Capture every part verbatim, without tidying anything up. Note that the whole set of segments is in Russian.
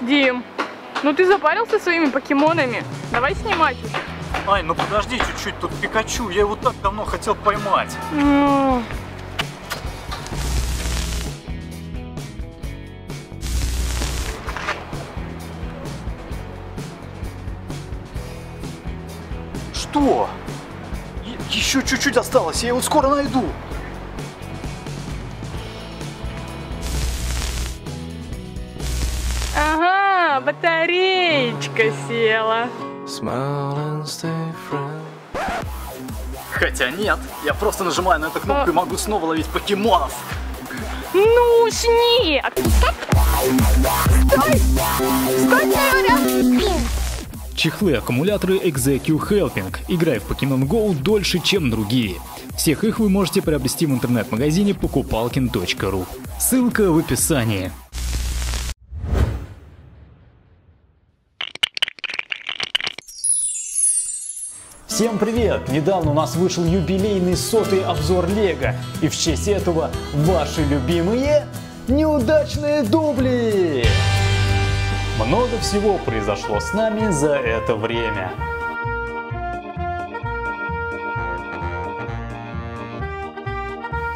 Дим, ну ты запарился своими покемонами. Давай снимать их. Ай, ну подожди чуть-чуть, тут Пикачу, я его так давно хотел поймать. Mm. Что? Еще чуть-чуть осталось, я его скоро найду. Ага, батареечка села. Хотя нет, я просто нажимаю на эту кнопку а... и могу снова ловить покемонов. Ну уж нет! Стоп! Стой! Стой, Юля! Чехлы-аккумуляторы EXEQU Helping. Играй в Pokemon GO дольше, чем другие. Всех их вы можете приобрести в интернет-магазине покупалкин точка ру. Ссылка в описании. Всем привет! Недавно у нас вышел юбилейный сотый обзор Лего, и в честь этого ваши любимые неудачные дубли! Много всего произошло с нами за это время.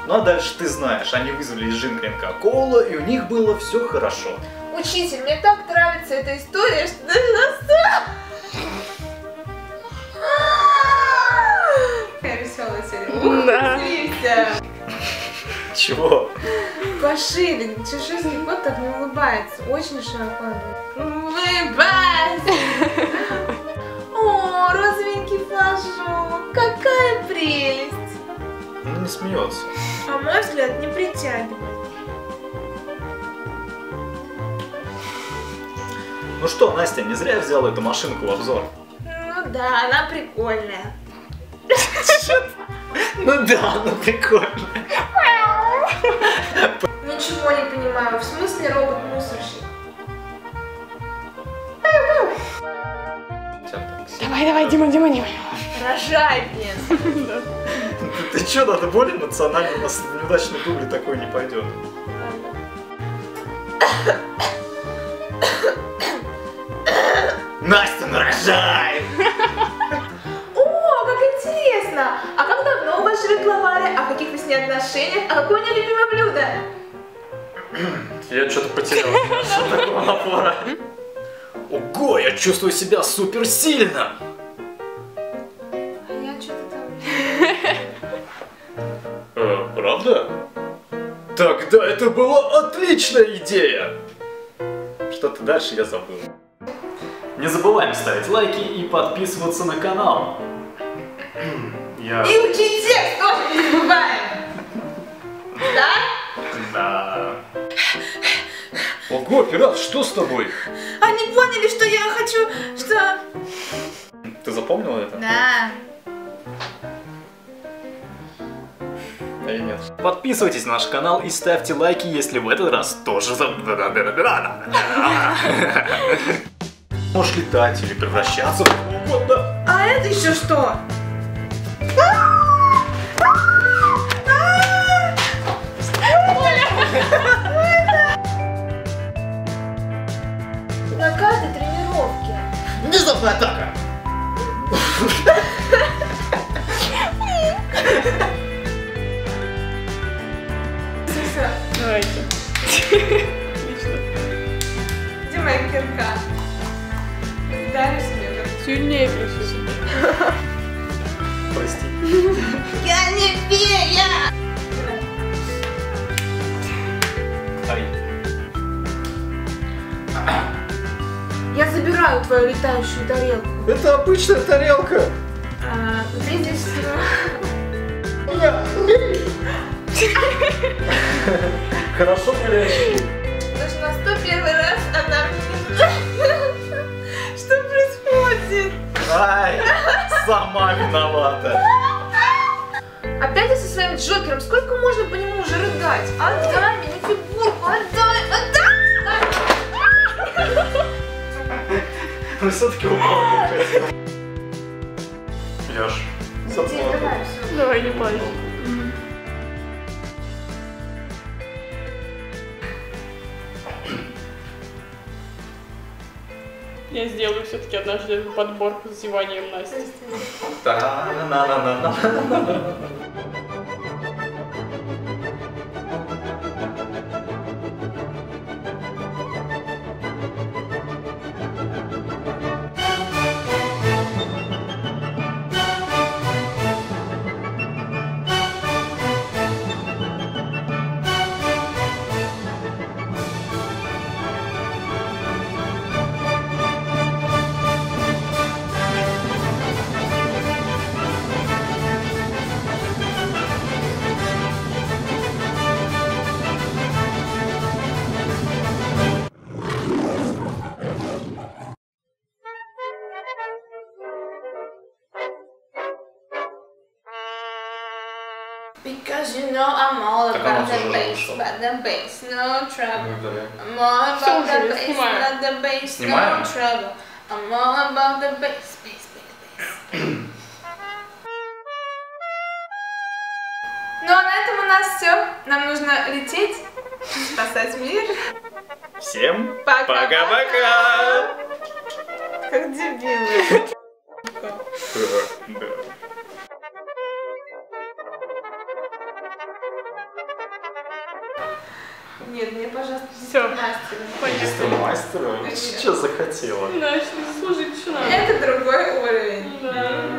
Ну а дальше ты знаешь, они вызвали из Жинкренка Коула, и у них было все хорошо. Учитель, мне так нравится эта история, что даже настал! Да. Чего? Пошили, чеширский кот так не улыбается, очень широко. Улыбайся! О, розовенький флажок, какая прелесть! Он не смеется. А мой взгляд не притягивает. Ну что, Настя, не зря я взяла эту машинку в обзор. Ну да, она прикольная. Ну да, ну прикольно. Ничего не понимаю, в смысле робот-мусорщик? Давай, давай, Дима, Дима, Дима. Рожай мне. Ты чё, надо более эмоционально, у нас неудачный дубль такой не пойдет. Настя, ну рожай! А как давно у вас живет Лавария? О каких вы с ней отношениях? А какое у нее любимое блюдо? Я что-то потерял от такого напора. Ого, я чувствую себя супер сильно! А я что-то там... Правда? Тогда это была отличная идея! Что-то дальше я забыл. Не забываем ставить лайки и подписываться на канал. Я... И учить текст тоже не забываем! Да? Да. Ого, пират, что с тобой? Они поняли, что я хочу, что... Ты запомнила это? Да. Да и нет. Подписывайтесь на наш канал и ставьте лайки, если в этот раз тоже забыла. Можешь летать или превращаться в кого угодно. А это еще что? На каждой тренировке. Внезапная атака. Давайте. Отлично. Где моя кирка? Даришь мне? Сильнее пришли. Прости. Я не фея! Я забираю твою летающую тарелку. Это обычная тарелка. А, видишь? Хорошо гуляешь. Потому что на сто первый раз она мне... Что происходит? Ай, сама виновата. Опять я со своим Джокером. Сколько можно по нему уже рыдать? Отдай мне фигурку, отдай, отдай! Ну все-таки упал. Леш, собственно. Давай не плачь. Я сделаю все-таки однажды подборку с зеванием Насти. Because you know I'm all about the bass, about the bass, no trouble. I'm all about the bass, about the bass, no trouble. I'm all about the bass, bass, bass, bass. Ну а на этом у нас все. Нам нужно лететь, спасать мир. Всем пока-пока! Как дебилы. Нет, мне, пожалуйста, все мастера. Мастера? Ты что захотела? Да, слушай, что надо. Это другой уровень. Да.